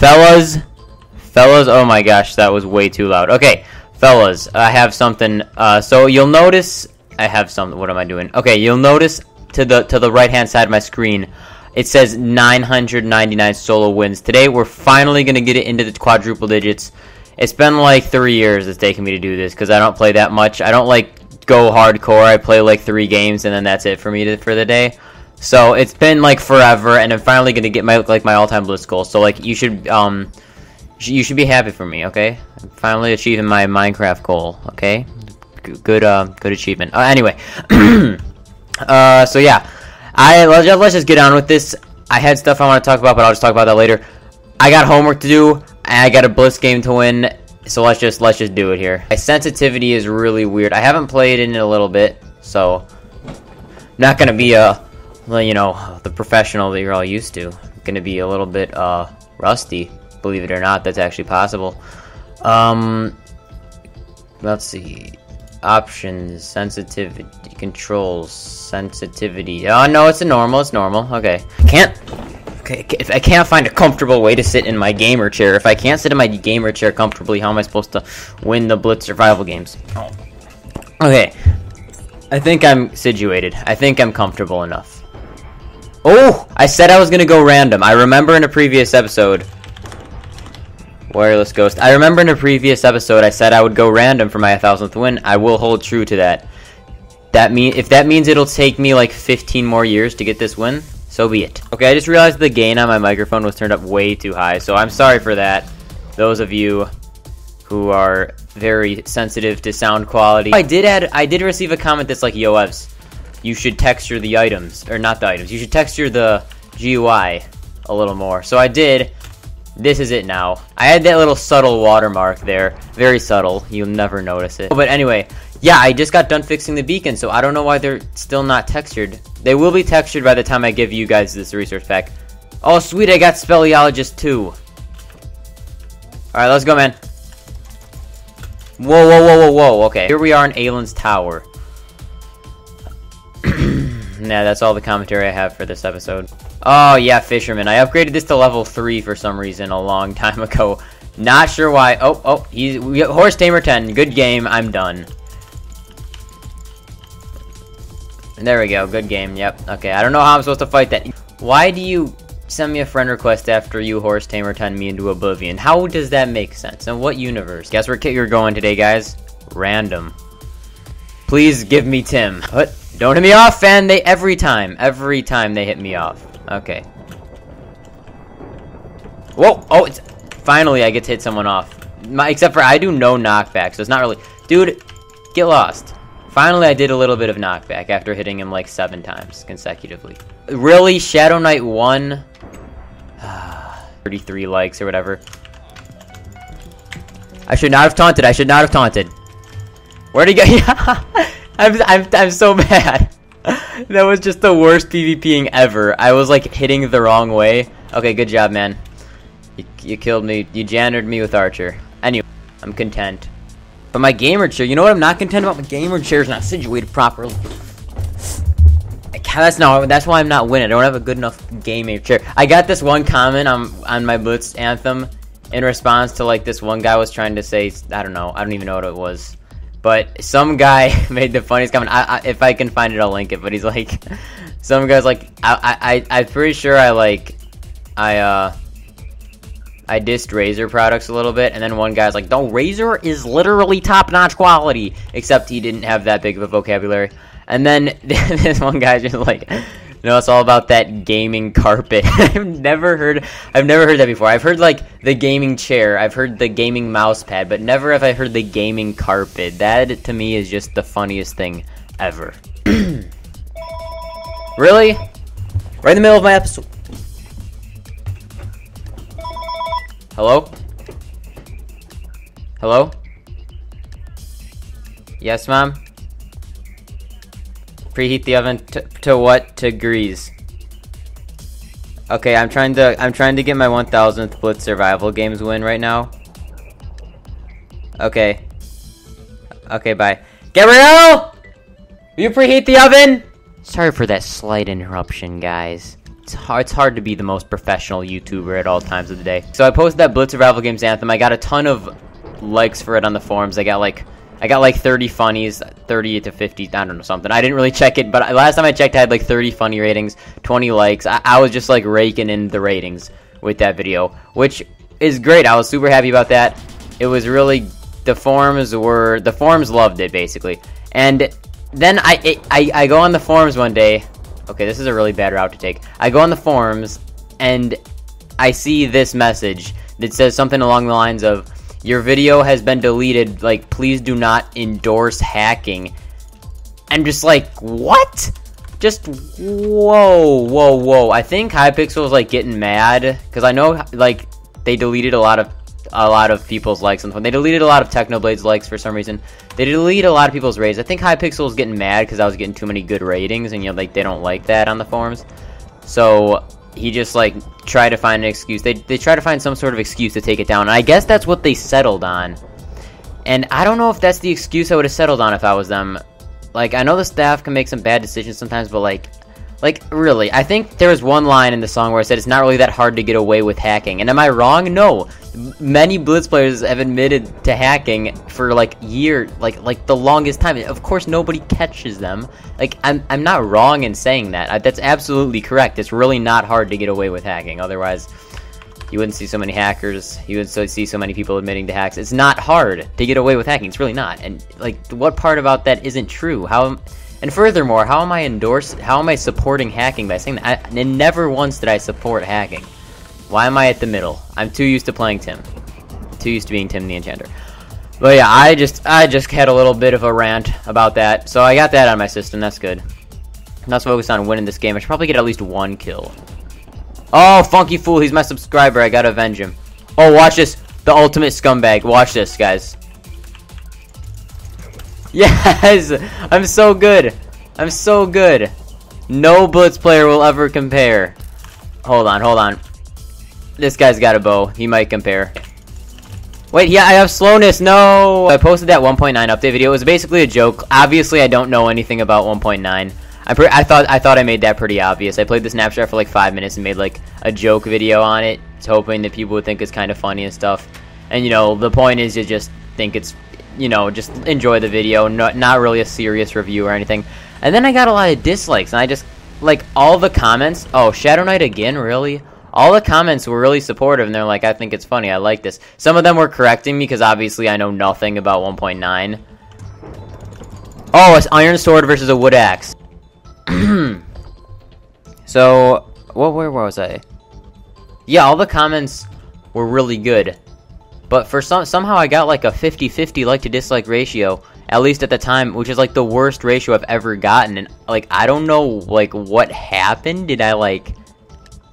Fellas, oh my gosh, that was way too loud. Okay, fellas, I have something. So you'll notice I have something. What am I doing? Okay, you'll notice to the right hand side of my screen, it says 999 solo wins. Today we're finally gonna get it into the quadruple digits. It's been like 3 years it's taken me to do this because I don't play that much. I don't like go hardcore. I play like 3 games and then that's it for me for the day. So it's been like forever, and I'm finally gonna get my all-time Blitz goal. So like you should be happy for me, okay? I'm finally achieving my Minecraft goal, okay? Good achievement. Anyway, so yeah, let's just get on with this. I had stuff I want to talk about, but I'll just talk about that later. I got homework to do. I got a Blitz game to win. So let's just do it here. My sensitivity is really weird. I haven't played in it a little bit, so I'm not gonna be a the professional that you're all used to. I'm gonna be a little bit rusty, believe it or not. That's actually possible. Let's see, options, sensitivity, controls, sensitivity. Oh no, it's a normal. It's normal. Okay, if I can't find a comfortable way to sit in my gamer chair. If I can't sit in my gamer chair comfortably, how am I supposed to win the Blitz survival games? Oh. Okay, I think I'm situated. I think I'm comfortable enough. Oh! I said I was gonna go random. I remember in a previous episode... Wireless Ghost. I remember in a previous episode I said I would go random for my 1000th win. I will hold true to that. If that means it'll take me like 15 more years to get this win, so be it. Okay, I just realized the gain on my microphone was turned up way too high, so I'm sorry for that. Those of you who are very sensitive to sound quality. I did receive a comment that's like, yo, Evs, you should texture the items, or not the items, you should texture the GUI a little more. So I did. This is it now. I had that little subtle watermark there. Very subtle. You'll never notice it. But anyway, yeah, I just got done fixing the beacon, so I don't know why they're still not textured. They will be textured by the time I give you guys this research pack. Oh, sweet, I got Speleologist too. Alright, let's go, man. Whoa, whoa, whoa, whoa, whoa. Okay, here we are in Aelin's Tower. Nah, that's all the commentary I have for this episode. Oh yeah, Fisherman. I upgraded this to level 3 for some reason a long time ago. Not sure why. Oh, we got Horse Tamer 10. Good game. I'm done. There we go. Good game. Yep. Okay, I don't know how I'm supposed to fight that. Why do you send me a friend request after you Horse Tamer 10 me into oblivion? How does that make sense? In what universe? Guess where you're going today, guys? Random. Please give me Tim. What? Don't hit me off, fan. They every time they hit me off. Okay. Whoa! Oh, it's finally I get to hit someone off. Except for I do no knockback, so it's not really. Dude, get lost. Finally, I did a little bit of knockback after hitting him like 7 times consecutively. Really, Shadow Knight 1, 33 likes or whatever. I should not have taunted. I should not have taunted. Where'd he go? I'm so mad. That was just the worst PvPing ever. I was like hitting the wrong way. Okay, good job, man. You killed me. You jandered me with Archer. Anyway, I'm content. But my gamer chair, you know what I'm not content about? My gamer chair's not situated properly. That's why I'm not winning. I don't have a good enough gamer chair. I got this one comment on my Blitz Anthem in response to like this one guy was trying to say, I don't know, I don't even know what it was. But some guy made the funniest comment. If I can find it, I'll link it. But he's like, some guy's like, I'm pretty sure I dissed Razer products a little bit. And then one guy's like, no, Razer is literally top-notch quality. Except he didn't have that big of a vocabulary. And then this one guy's just like, no, it's all about that gaming carpet. I've never heard that before. I've heard like the gaming chair, I've heard the gaming mouse pad, but never have I heard the gaming carpet. That to me is just the funniest thing ever. Really? Right in the middle of my episode. Hello? Hello? Yes, Mom? Preheat the oven to what degrees? Okay, I'm trying to get my 1000th Blitz survival games win right now. Okay. Okay, bye. Gabrielle! Will you preheat the oven? Sorry for that slight interruption, guys. it's hard to be the most professional YouTuber at all times of the day. So I posted that Blitz Survival Games anthem. I got a ton of likes for it on the forums. I got like 30 funnies, 30 to 50, I don't know, something. I didn't really check it, but last time I checked, I had like 30 funny ratings, 20 likes. I was just like raking in the ratings with that video, which is great. I was super happy about that. It was really, the forums loved it, basically. And then I go on the forums one day. Okay, this is a really bad route to take. I go on the forums, and I see this message that says something along the lines of, your video has been deleted, like, please do not endorse hacking. I'm just like, what? Just, whoa, whoa, whoa. I think Hypixel was, like, getting mad, because I know, like, they deleted a lot of people's likes on the phone. They deleted a lot of Technoblade's likes for some reason. They deleted a lot of people's raids. I think Hypixel was getting mad, because I was getting too many good ratings, and, you know, like, they don't like that on the forums. So he just, like, tried to find an excuse. They tried to find some sort of excuse to take it down, and I guess that's what they settled on. And I don't know if that's the excuse I would have settled on if I was them. Like, I know the staff can make some bad decisions sometimes, but, like, really, I think there was one line in the song where I said, it's not really that hard to get away with hacking. And am I wrong? No. Many Blitz players have admitted to hacking for, like, like the longest time. Of course, nobody catches them. Like, I'm not wrong in saying that. That's absolutely correct. It's really not hard to get away with hacking. Otherwise, you wouldn't see so many hackers. You wouldn't see so many people admitting to hacks. It's not hard to get away with hacking. It's really not. And, like, what part about that isn't true? And furthermore, how am I supporting hacking by saying that? And never once did I support hacking. Why am I at the middle? I'm too used to playing Tim. Too used to being Tim the Enchander. But yeah, I just had a little bit of a rant about that. So I got that out of my system, that's good. Let's focus on winning this game. I should probably get at least one kill. Oh, Funky Fool, he's my subscriber, I gotta avenge him. Oh, watch this, the ultimate scumbag. Watch this, guys. Yes! I'm so good! I'm so good! No Blitz player will ever compare. Hold on, hold on. This guy's got a bow. He might compare. Wait, yeah, I have slowness! No! I posted that 1.9 update video. It was basically a joke. Obviously, I don't know anything about 1.9. I thought I made that pretty obvious. I played the Snapchat for like 5 minutes and made like a joke video on it, hoping that people would think it's kind of funny and stuff. And you know, the point is you just think it's, you know, just enjoy the video, not really a serious review or anything. And then I got a lot of dislikes, and I just, like, all the comments, oh, Shadow Knight again, really? All the comments were really supportive, and they're like, I think it's funny, I like this. Some of them were correcting me, because obviously I know nothing about 1.9. Oh, it's Iron Sword versus a Wood Axe. So, where was I? Yeah, all the comments were really good. But for somehow I got like a 50-50 like to dislike ratio, at least at the time, which is like the worst ratio I've ever gotten. And like, I don't know, like, what happened. Did I, like,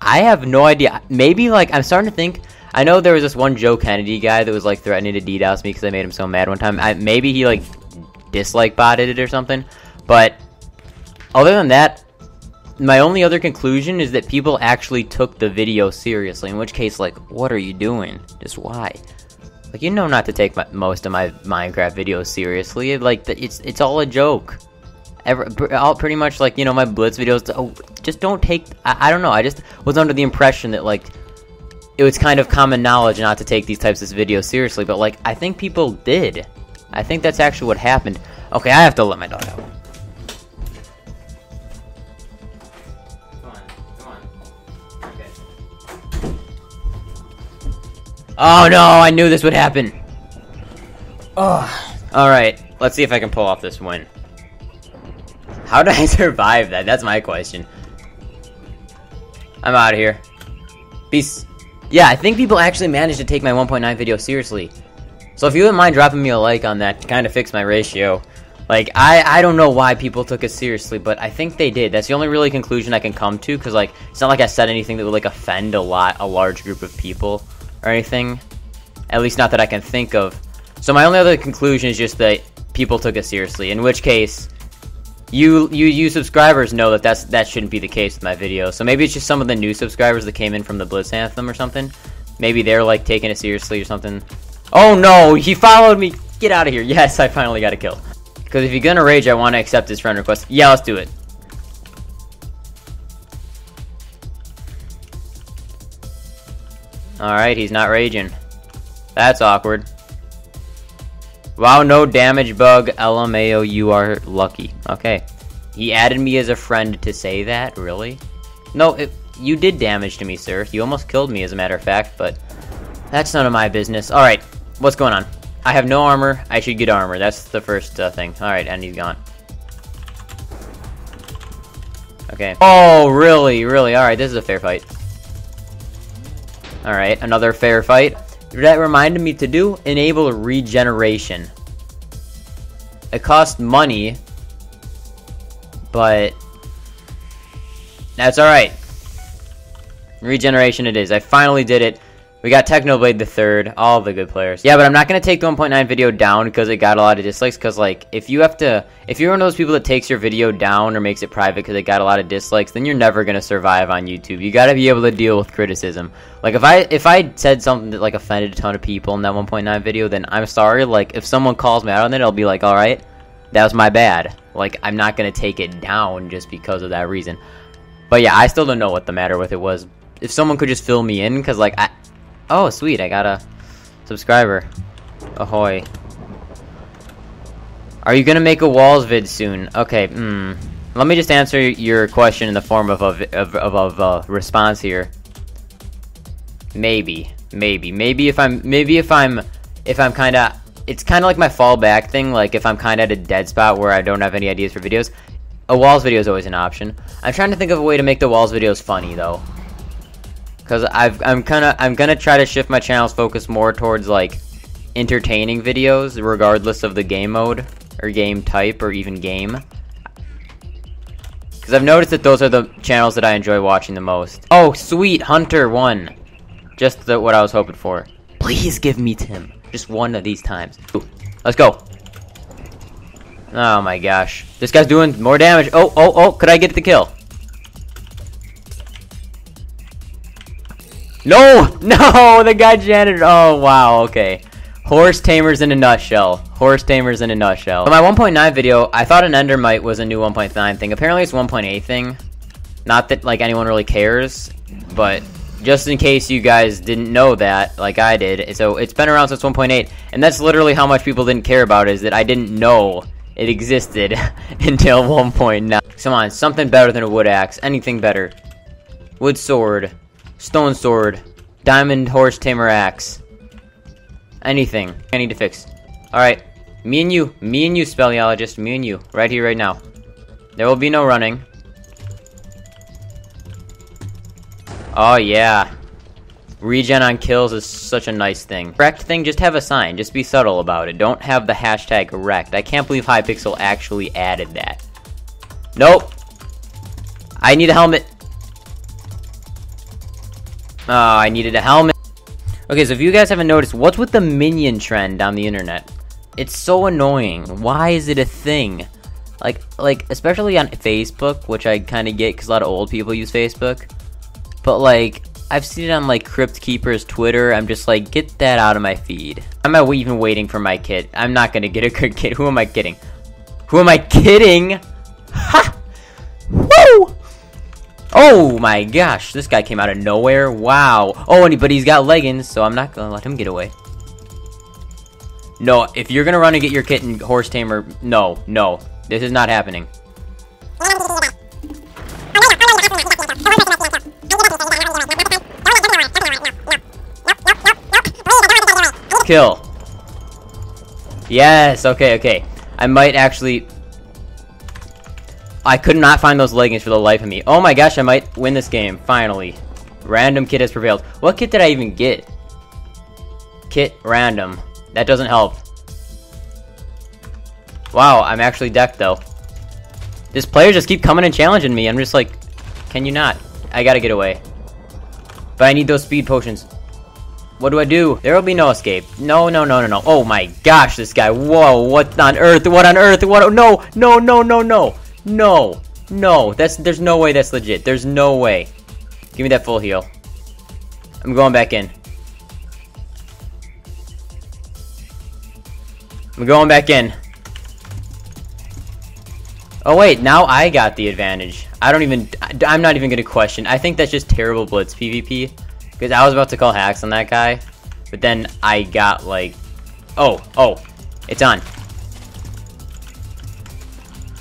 I have no idea. Maybe, like, I'm starting to think, I know there was this one Joe Kennedy guy that was like threatening to DDoS me because I made him so mad one time. Maybe he like dislike botted it or something. But other than that, my only other conclusion is that people actually took the video seriously, in which case, like, what are you doing? Just why? Like, you know not to take most of my Minecraft videos seriously. Like, it's all a joke. All pretty much, like, you know, my Blitz videos, oh, just don't take, I don't know, I just was under the impression that, like, it was kind of common knowledge not to take these types of videos seriously, but, like, I think people did. I think that's actually what happened. Okay, I have to let my dog out. Come on, come on. Okay. Oh no, I knew this would happen. Oh. Alright, let's see if I can pull off this win. How did I survive that? That's my question. I'm out of here. Peace. Yeah, I think people actually managed to take my 1.9 video seriously. So if you wouldn't mind dropping me a like on that to kind of fix my ratio. Like, I don't know why people took it seriously, but I think they did. That's the only really conclusion I can come to, because, like, it's not like I said anything that would, like, offend a large group of people or anything, at least not that I can think of. So my only other conclusion is just that people took it seriously, in which case you subscribers know that that shouldn't be the case with my videos. So maybe it's just some of the new subscribers that came in from the Blitz Anthem or something. Maybe they're like taking it seriously or something. Oh no, he followed me. Get out of here. Yes, I finally got a kill, because if you're gonna rage, I want to accept his friend request. Yeah, let's do it. Alright, he's not raging. That's awkward. Wow, no damage bug. LMAO, you are lucky. Okay. He added me as a friend to say that? Really? No, you did damage to me, sir. You almost killed me, as a matter of fact, but that's none of my business. Alright, what's going on? I have no armor. I should get armor. That's the first thing. Alright, and he's gone. Okay. Oh, really? Really? Alright, this is a fair fight. Alright, another fair fight. That reminded me to do enable regeneration. It costs money, but that's alright. Regeneration it is. I finally did it. We got Technoblade the third, all the good players. Yeah, but I'm not gonna take the 1.9 video down because it got a lot of dislikes, because like if you're one of those people that takes your video down or makes it private because it got a lot of dislikes, then you're never gonna survive on YouTube. You gotta be able to deal with criticism. Like if I said something that like offended a ton of people in that 1.9 video, then I'm sorry. Like if someone calls me out on it, I'll be like, alright, that was my bad. Like I'm not gonna take it down just because of that reason. But yeah, I still don't know what the matter with it was. If someone could just fill me in, because like oh, sweet, I got a subscriber. Ahoy. Are you gonna make a walls vid soon? Okay, let me just answer your question in the form of a response here. Maybe if I'm kinda, it's kinda like my fallback thing, like if I'm kinda at a dead spot where I don't have any ideas for videos, a walls video is always an option. I'm trying to think of a way to make the walls videos funny though. Cause I'm gonna try to shift my channel's focus more towards like entertaining videos, regardless of the game mode or game type or even game. Cause I've noticed that those are the channels that I enjoy watching the most. Oh, sweet, Hunter won, just what I was hoping for. Please give me Tim, just one of these times. Ooh, let's go. Oh my gosh, this guy's doing more damage. Oh, oh, oh! Could I get the kill? No! No! The guy janitor! Oh, wow, okay. Horse tamers in a nutshell. Horse tamers in a nutshell. But my 1.9 video, I thought an endermite was a new 1.9 thing. Apparently it's 1.8 thing. Not that, like, anyone really cares, but just in case you guys didn't know that, like I did, so it's been around since 1.8, and that's literally how much people didn't care about it, is that I didn't know it existed until 1.9. Come on, something better than a wood axe. Anything better. Wood sword. Stone sword, diamond horse tamer axe, anything I need to fix. Alright, me and you speleologist, me and you, right here, right now. There will be no running. Oh yeah, regen on kills is such a nice thing. Wrecked thing, just have a sign, just be subtle about it. Don't have the hashtag wrecked. I can't believe Hypixel actually added that. Nope. I need a helmet. Oh, I needed a helmet. Okay, so if you guys haven't noticed, what's with the minion trend on the internet? It's so annoying. Why is it a thing? Like especially on Facebook, which I kind of get because a lot of old people use Facebook. But like, I've seen it on like Crypt Keeper's Twitter. I'm just like, get that out of my feed. I'm not even waiting for my kit. I'm not gonna get a good kit. Who am I kidding? Who am I kidding? Ha! Woo! Oh my gosh, this guy came out of nowhere. Wow. Oh, but he's got leggings, so I'm not gonna let him get away. No, if you're gonna run and get your kitten horse tamer, no, no, this is not happening. Kill. Yes, okay, okay. I might actually, I could not find those leggings for the life of me. Oh my gosh, I might win this game, finally. Random kit has prevailed. What kit did I even get? Kit random. That doesn't help. Wow, I'm actually decked though. This player just keep coming and challenging me. I'm just like, can you not? I gotta get away. But I need those speed potions. What do? There will be no escape. No, no, no, no, no. Oh my gosh, this guy. Whoa, what on earth? What on earth? What? No, no, no, no, no. No, no, there's no way that's legit. There's no way. Give me that full heal. I'm going back in. I'm going back in. Oh wait, now I got the advantage. I'm not even gonna question. I think that's just terrible Blitz PvP. Because I was about to call hacks on that guy, but then I got like... Oh, it's on.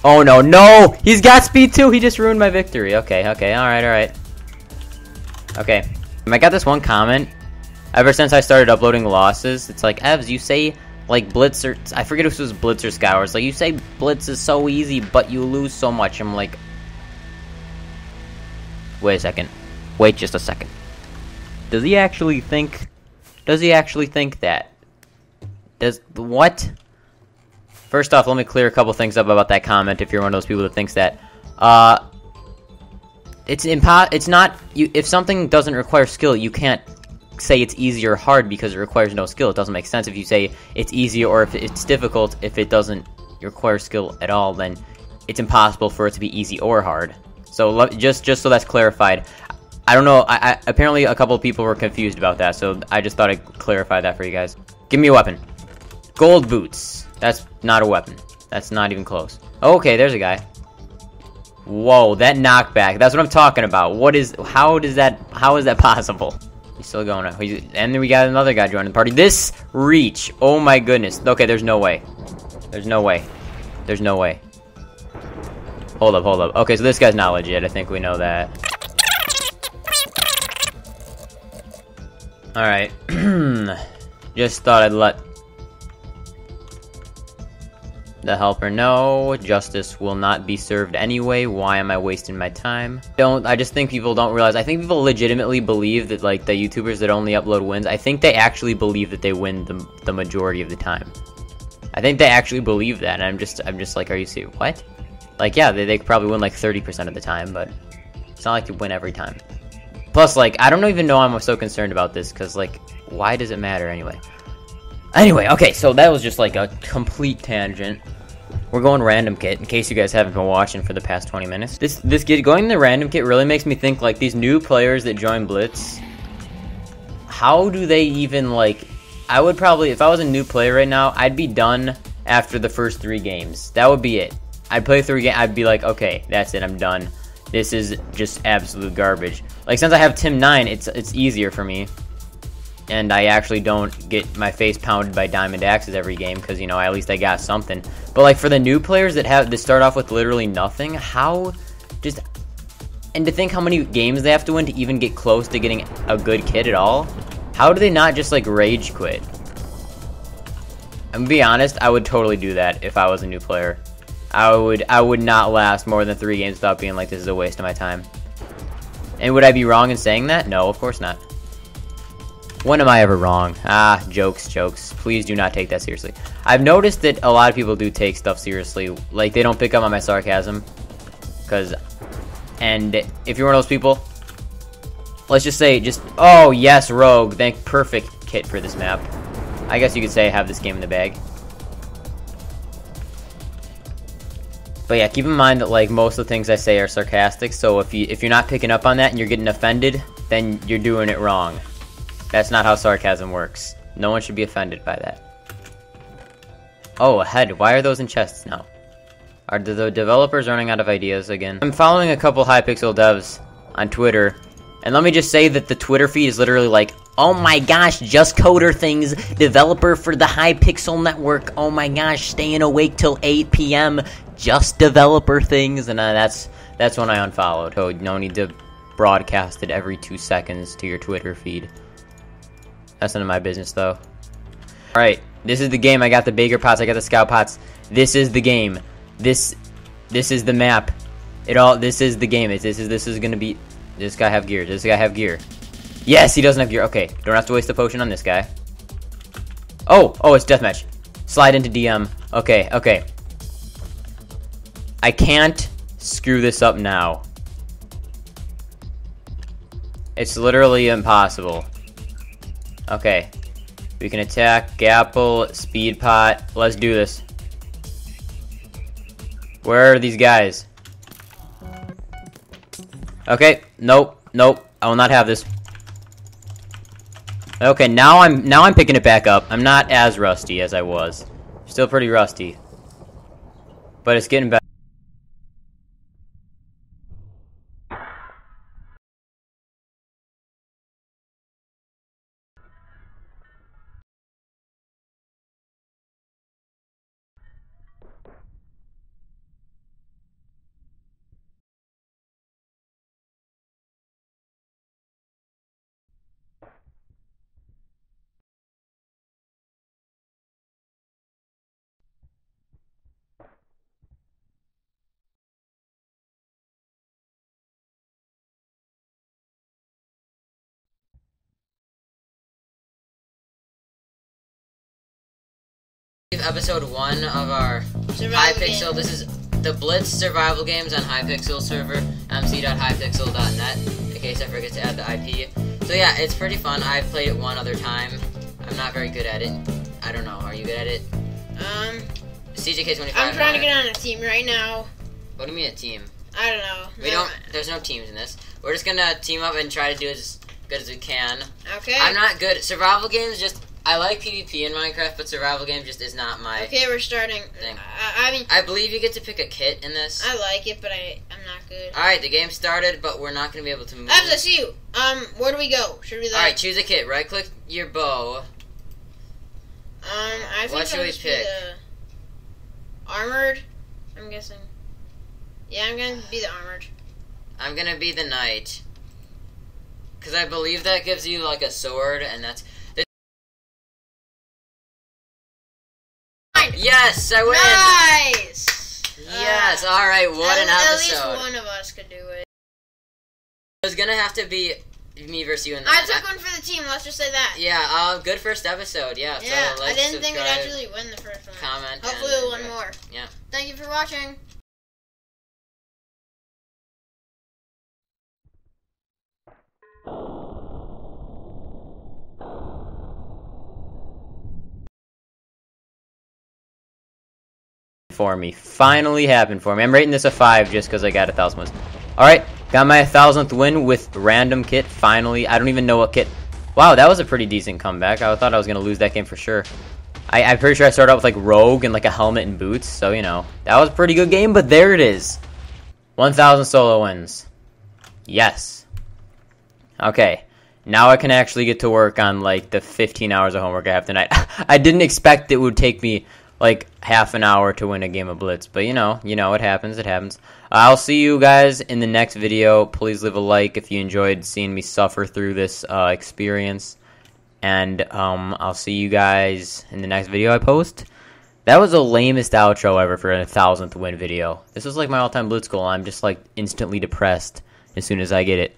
Oh no, no! He's got speed too! He just ruined my victory. Okay, alright. Okay. I got this one comment. Ever since I started uploading losses, it's like, Evs, you say, like, Blitz or... I forget if it was Blitz or Scour. It's like, you say Blitz is so easy, but you lose so much. I'm like... Wait a second. Wait just a second. Does he actually think... Does he actually think that? Does... What? First off, let me clear a couple things up about that comment, if you're one of those people that thinks that. It's not... If something doesn't require skill, you can't say it's easy or hard because it requires no skill. It doesn't make sense if you say it's easy or if it's difficult. If it doesn't require skill at all, then it's impossible for it to be easy or hard. So just so that's clarified. I don't know, I apparently a couple of people were confused about that, so I just thought I'd clarify that for you guys. Give me a weapon. Gold boots. That's not a weapon. That's not even close. Okay, there's a guy. Whoa, that knockback. That's what I'm talking about. How is that possible? He's still going up. And then we got another guy joining the party. This reach. Oh my goodness. Okay, there's no way. There's no way. Hold up. Okay, so this guy's not legit. I think we know that. Alright. Just thought I'd let the helper know. Justice will not be served anyway. Why am I wasting my time? I just think people don't realize. I think people legitimately believe that, like, the YouTubers that only upload wins, I think they actually believe that they win the majority of the time. I think they actually believe that, and I'm just like, are you serious? What? Like, yeah, they probably win like 30% of the time, but it's not like you win every time. Plus, like, I don't even know I'm so concerned about this, because, like, why does it matter anyway? Anyway, okay, so that was just like a complete tangent. We're going random kit, in case you guys haven't been watching for the past 20 minutes. This going the random kit really makes me think, like, these new players that join Blitz, how do they even, like... I would probably, if I was a new player right now, I'd be done after the first 3 games. That would be it. I'd play 3 games, I'd be like, okay, that's it, I'm done. This is just absolute garbage. Like, since I have Tim 9, it's easier for me. And I actually don't get my face pounded by diamond axes every game, because, you know, at least I got something. But, like, for the new players that start off with literally nothing, and to think how many games they have to win to even get close to getting a good kit at all, how do they not just, like, rage quit? I'm gonna be honest, I would totally do that if I was a new player. I would not last more than 3 games without being like, this is a waste of my time. And would I be wrong in saying that? No, of course not. When am I ever wrong? Ah, jokes. Please do not take that seriously. I've noticed that a lot of people do take stuff seriously. Like, they don't pick up on my sarcasm. And if you're one of those people, let's just say, oh yes, Rogue, perfect kit for this map. I guess you could say I have this game in the bag. But yeah, keep in mind that, like, most of the things I say are sarcastic, so if you're not picking up on that and you're getting offended, then you're doing it wrong. That's not how sarcasm works. No one should be offended by that. Oh, a head. Why are those in chests now? Are the developers running out of ideas again? I'm following a couple Hypixel devs on Twitter, and let me just say that the Twitter feed is literally like, oh my gosh, Just Coder Things, developer for the Hypixel network, oh my gosh, staying awake till 8 PM, just developer things, and that's when I unfollowed. So no need to broadcast it every 2 seconds to your Twitter feed. That's none of my business, though. Alright, this is the game. I got the Baker Pots, I got the Scout Pots. This is the game. This is the map. This is the game. This is gonna be... This guy have gear. Does this guy have gear? Yes, he doesn't have gear. Okay, don't have to waste the potion on this guy. Oh, it's deathmatch. Slide into DM. Okay. I can't screw this up now. It's literally impossible. Okay, we can attack, Gapple, Speed Pot, let's do this. Where are these guys? Okay, nope, I will not have this. Okay, now I'm picking it back up. I'm not as rusty as I was. Still pretty rusty. But it's getting better. Episode 1 of our Hypixel. This is the Blitz Survival Games on Hypixel server, mc.hypixel.net, in case I forget to add the IP. So yeah, it's pretty fun. I've played it one other time. I'm not very good at it. I don't know. Are you good at it? CJK25. I'm trying to get on a team right now. What do you mean a team? I don't know. There's no teams in this. We're just gonna team up and try to do as good as we can. Okay. I'm not good at survival games. I like PvP in Minecraft, but survival game just is not my thing. Okay, we're starting. I believe you get to pick a kit in this. I like it, but I'm not good. Alright, the game started, but we're not going to be able to move. I see you. Where do we go? Should we, like... Alright, choose a kit. Right-click your bow. I think what should we pick? Armored, I'm guessing. Yeah, I'm going to be the armored. I'm going to be the knight. Because I believe that gives you, like, a sword, and that's... Yes, I win! Nice! Yes, alright, what an episode. At least one of us could do it. It was gonna have to be me versus you and that. I took one for the team, let's just say that. Yeah, good first episode, yeah. Yeah, so I didn't think we'd actually win the first one. Comment. Hopefully we'll win more. Yeah. Thank you for watching. For me, finally happened for me. I'm rating this a 5 just because I got 1,000 wins. All right, got my 1,000th win with random kit. Finally, I don't even know what kit. Wow, that was a pretty decent comeback. I thought I was gonna lose that game for sure. I'm pretty sure I started out with like Rogue and like a helmet and boots. So you know that was a pretty good game. But there it is, 1,000 solo wins. Yes. Okay. Now I can actually get to work on like the 15 hours of homework I have tonight. I didn't expect it would take me like half an hour to win a game of Blitz, but you know it happens. I'll see you guys in the next video. Please leave a like if you enjoyed seeing me suffer through this experience, and I'll see you guys in the next video I post. That was the lamest outro ever for a 1,000th win video. This was like my all-time Blitz goal. I'm just like instantly depressed as soon as I get it,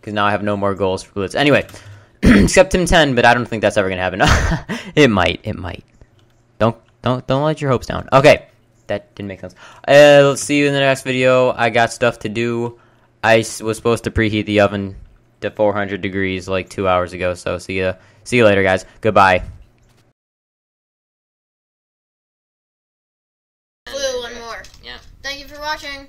because now I have no more goals for Blitz anyway. Except Tim 10, but I don't think that's ever gonna happen. it might. Don't let your hopes down. Okay, that didn't make sense. I'll see you in the next video. I got stuff to do. I was supposed to preheat the oven to 400 degrees like 2 hours ago. So see you later, guys. Goodbye. One more. Yeah. Thank you for watching.